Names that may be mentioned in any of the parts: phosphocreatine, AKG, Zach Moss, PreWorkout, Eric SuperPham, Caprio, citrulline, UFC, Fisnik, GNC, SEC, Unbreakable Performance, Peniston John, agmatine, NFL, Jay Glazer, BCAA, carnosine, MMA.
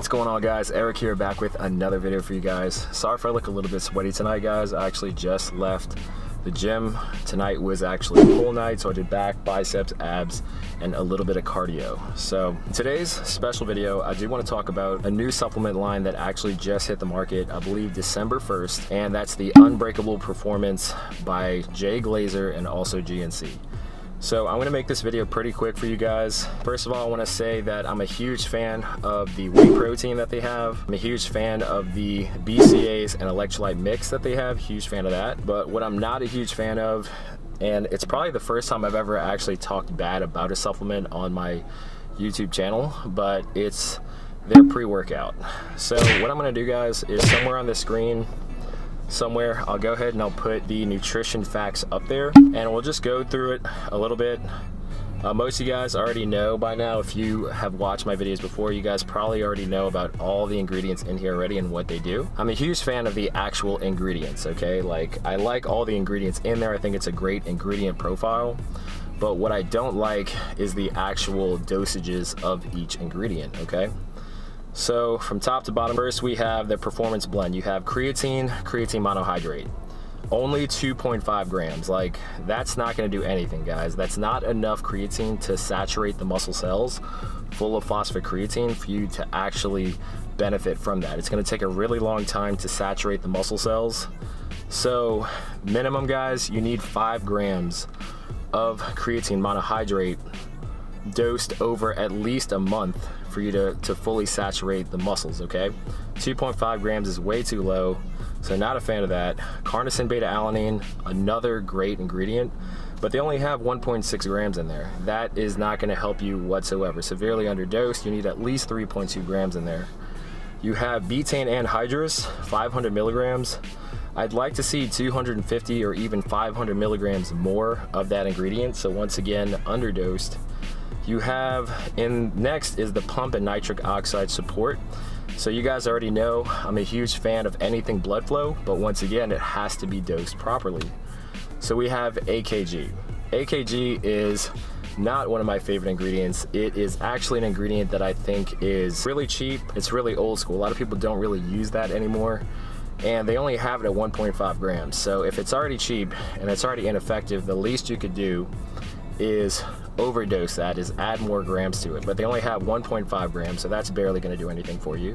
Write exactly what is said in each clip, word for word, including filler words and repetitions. What's going on, guys? Eric here, back with another video for you guys. Sorry if I look a little bit sweaty tonight, guys. I actually just left the gym. Tonight was actually pool night, so I did back, biceps, abs, and a little bit of cardio. So today's special video, I do want to talk about a new supplement line that actually just hit the market, I believe December first, and that's the Unbreakable Performance by Jay Glazer and also G N C. So I'm gonna make this video pretty quick for you guys. First of all, I wanna say that I'm a huge fan of the whey protein that they have. I'm a huge fan of the B C A As and electrolyte mix that they have, huge fan of that. But what I'm not a huge fan of, and it's probably the first time I've ever actually talked bad about a supplement on my YouTube channel, but it's their pre-workout. So what I'm gonna do, guys, is somewhere on the screen, somewhere, I'll go ahead and I'll put the nutrition facts up there, and we'll just go through it a little bit. Uh, most of you guys already know by now. If you have watched my videos before, you guys probably already know about all the ingredients in here already and what they do. I'm a huge fan of the actual ingredients, okay? Like, I like all the ingredients in there. I think it's a great ingredient profile. But what I don't like is the actual dosages of each ingredient, okay? So from top to bottom, first we have the performance blend. You have creatine, creatine monohydrate, only two point five grams. Like, that's not gonna do anything, guys. That's not enough creatine to saturate the muscle cells full of phosphocreatine for you to actually benefit from that. It's gonna take a really long time to saturate the muscle cells. So minimum, guys, you need five grams of creatine monohydrate dosed over at least a month for you to, to fully saturate the muscles, okay? two point five grams is way too low, so not a fan of that. Carnosine beta-alanine, another great ingredient, but they only have one point six grams in there. That is not gonna help you whatsoever. Severely underdosed, you need at least three point two grams in there. You have betaine anhydrous, five hundred milligrams. I'd like to see two hundred fifty or even five hundred milligrams more of that ingredient, so once again, underdosed. You have, and next is the pump and nitric oxide support. So you guys already know I'm a huge fan of anything blood flow, but once again, it has to be dosed properly. So we have A K G. A K G is not one of my favorite ingredients. It is actually an ingredient that I think is really cheap. It's really old school. A lot of people don't really use that anymore, and they only have it at one point five grams. So if it's already cheap and it's already ineffective, the least you could do is overdose that, is add more grams to it, but they only have one point five grams, so that's barely going to do anything for you.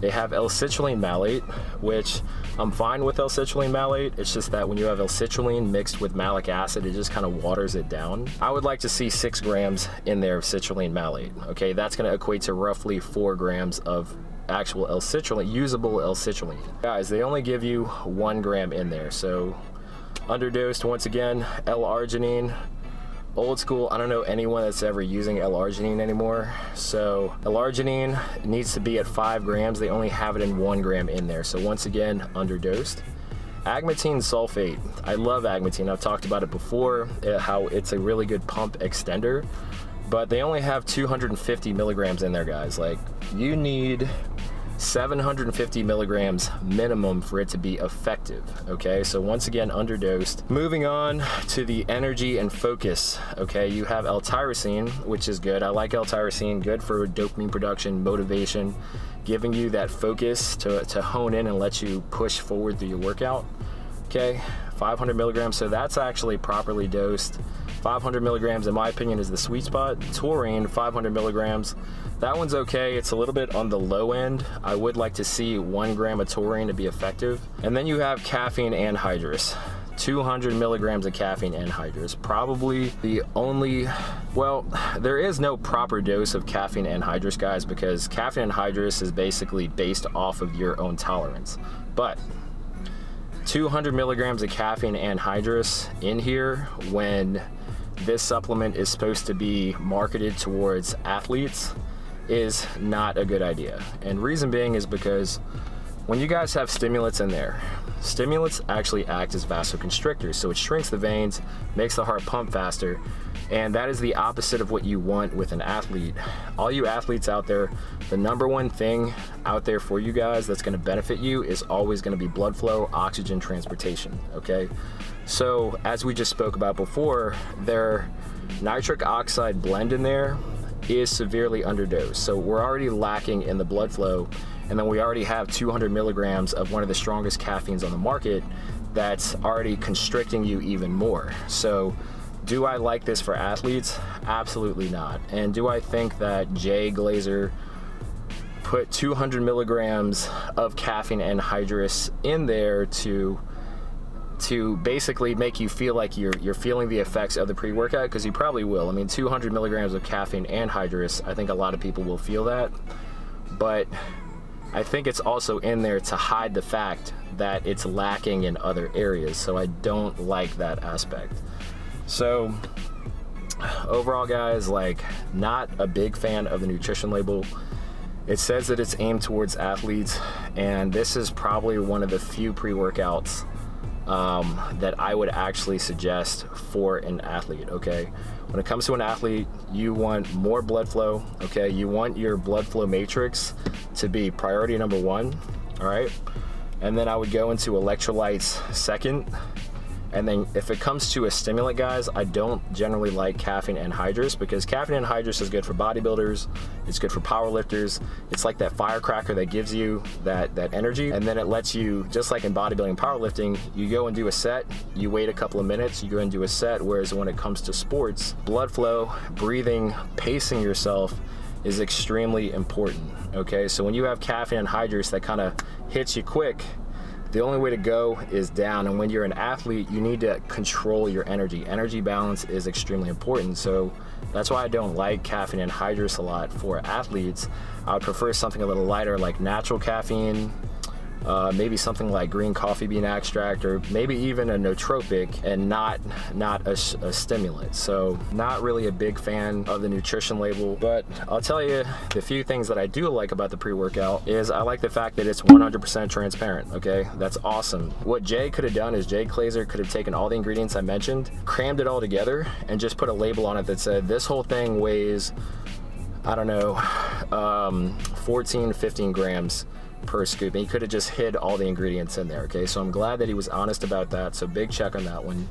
They have L-citrulline malate, which I'm fine with L-citrulline malate. It's just that when you have L-citrulline mixed with malic acid, it just kind of waters it down. I would like to see six grams in there of citrulline malate, okay? That's going to equate to roughly four grams of actual L-citrulline, usable L-citrulline. Guys, they only give you one gram in there, so underdosed once again. L-arginine, old school. I don't know anyone that's ever using L-arginine anymore. So L-arginine needs to be at five grams. They only have it in one gram in there. So once again, underdosed. Agmatine sulfate. I love agmatine. I've talked about it before, how it's a really good pump extender, but they only have two hundred fifty milligrams in there, guys. Like, you need seven hundred fifty milligrams minimum for it to be effective, okay? So once again, underdosed. Moving on to the energy and focus, okay? You have L-tyrosine, which is good. I like L-tyrosine, good for dopamine production, motivation, giving you that focus to, to hone in and let you push forward through your workout, okay? five hundred milligrams, so that's actually properly dosed. five hundred milligrams, in my opinion, is the sweet spot. Taurine, five hundred milligrams. That one's okay. It's a little bit on the low end. I would like to see one gram of taurine to be effective. And then you have caffeine anhydrous. two hundred milligrams of caffeine anhydrous. Probably the only, well, there is no proper dose of caffeine anhydrous, guys, because caffeine anhydrous is basically based off of your own tolerance. But two hundred milligrams of caffeine anhydrous in here when this supplement is supposed to be marketed towards athletes is not a good idea. And reason being is because when you guys have stimulants in there, stimulants actually act as vasoconstrictors, so it shrinks the veins, makes the heart pump faster, and that is the opposite of what you want with an athlete. All you athletes out there, the number one thing out there for you guys that's gonna benefit you is always gonna be blood flow, oxygen transportation, okay? So as we just spoke about before, their nitric oxide blend in there is severely underdosed. So we're already lacking in the blood flow, and then we already have two hundred milligrams of one of the strongest caffeines on the market that's already constricting you even more. So do I like this for athletes? Absolutely not. And do I think that Jay Glazer put two hundred milligrams of caffeine anhydrous in there to to basically make you feel like you're, you're feeling the effects of the pre-workout? Because you probably will. I mean, two hundred milligrams of caffeine anhydrous, I think a lot of people will feel that. But I think it's also in there to hide the fact that it's lacking in other areas. So I don't like that aspect. So overall, guys, like, not a big fan of the nutrition label. It says that it's aimed towards athletes, and this is probably one of the few pre-workouts um, that I would actually suggest for an athlete, okay? When it comes to an athlete, you want more blood flow, okay? You want your blood flow matrix to be priority number one, all right? And then I would go into electrolytes second. And then if it comes to a stimulant, guys, I don't generally like caffeine anhydrous, because caffeine anhydrous is good for bodybuilders, it's good for powerlifters. It's like that firecracker that gives you that, that energy. And then it lets you, just like in bodybuilding and powerlifting, you go and do a set, you wait a couple of minutes, you go and do a set. Whereas when it comes to sports, blood flow, breathing, pacing yourself is extremely important, okay? So when you have caffeine anhydrous that kind of hits you quick, the only way to go is down. And when you're an athlete, you need to control your energy. Energy balance is extremely important. So that's why I don't like caffeine anhydrous a lot for athletes. I would prefer something a little lighter, like natural caffeine, uh, maybe something like green coffee bean extract, or maybe even a nootropic, and not, not a, a stimulant. So not really a big fan of the nutrition label, but I'll tell you the few things that I do like about the pre-workout is I like the fact that it's one hundred percent transparent, okay? That's awesome. What Jay could have done is Jay Glazer could have taken all the ingredients I mentioned, crammed it all together, and just put a label on it that said, this whole thing weighs, I don't know, um, fourteen, fifteen grams per scoop, and he could have just hid all the ingredients in there, okay? So I'm glad that he was honest about that, so big check on that one.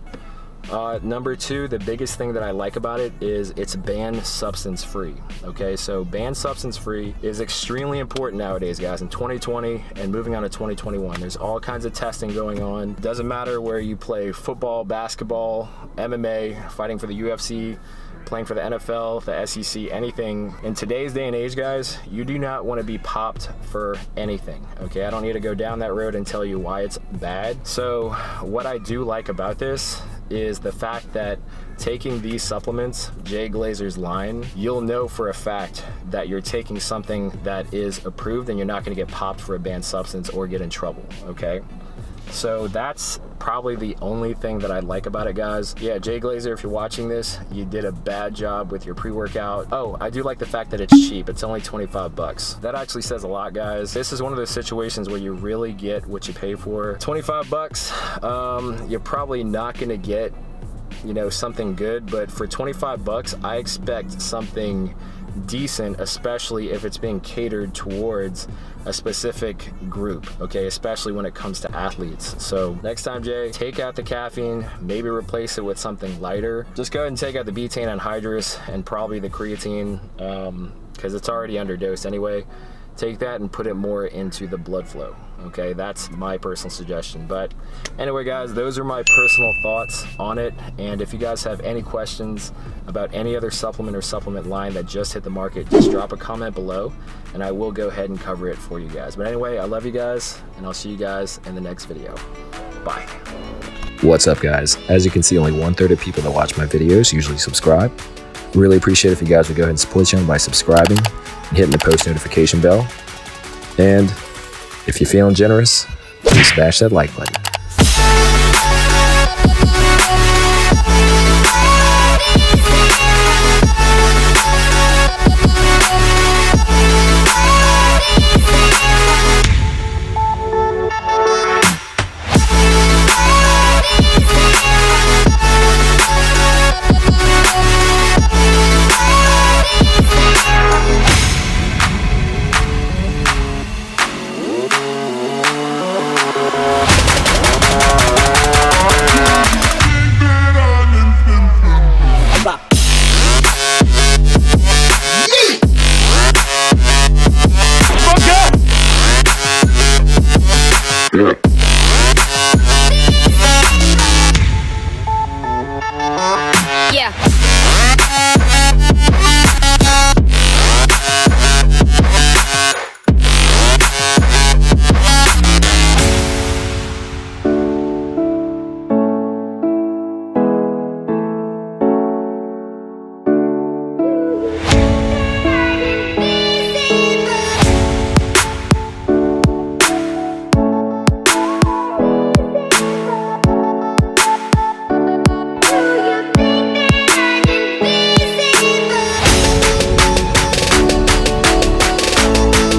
Uh, number two, the biggest thing that I like about it is it's banned substance free, okay? So banned substance free is extremely important nowadays, guys, in twenty twenty and moving on to twenty twenty-one. There's all kinds of testing going on. Doesn't matter where you play football, basketball, M M A, fighting for the U F C, playing for the N F L, the S E C, anything. In today's day and age, guys, you do not want to be popped for anything, okay? I don't need to go down that road and tell you why it's bad. So what I do like about this is the fact that taking these supplements, Jay Glazer's line, you'll know for a fact that you're taking something that is approved, and you're not going to get popped for a banned substance or get in trouble, okay? So that's probably the only thing that I like about it, guys. Yeah, Jay Glazer, if you're watching this, you did a bad job with your pre-workout. Oh, I do like the fact that it's cheap. It's only twenty-five bucks. That actually says a lot, guys. This is one of those situations where you really get what you pay for. twenty-five bucks, um, you're probably not gonna get, you know, something good, but for twenty-five bucks, I expect something decent, especially if it's being catered towards a specific group, okay? Especially when it comes to athletes. So next time, Jay, take out the caffeine, maybe replace it with something lighter. Just go ahead and take out the betaine anhydrous and probably the creatine, um, because it's already underdosed anyway. Take that and put it more into the blood flow, okay? That's my personal suggestion. But anyway, guys, those are my personal thoughts on it. And if you guys have any questions about any other supplement or supplement line that just hit the market, just drop a comment below and I will go ahead and cover it for you guys. But anyway, I love you guys, and I'll see you guys in the next video. Bye. What's up, guys? As you can see, only one third of people that watch my videos usually subscribe. Really appreciate if you guys would go ahead and support the channel by subscribing and hitting the post notification bell. And if you're feeling generous, please smash that like button. Ja.